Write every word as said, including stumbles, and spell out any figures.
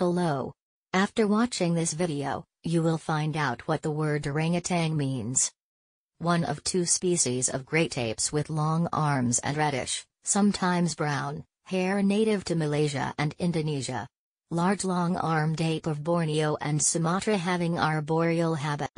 Hello. After watching this video, you will find out what the word orangutan means. One of two species of great apes with long arms and reddish, sometimes brown, hair native to Malaysia and Indonesia. Large long-armed ape of Borneo and Sumatra having arboreal habit.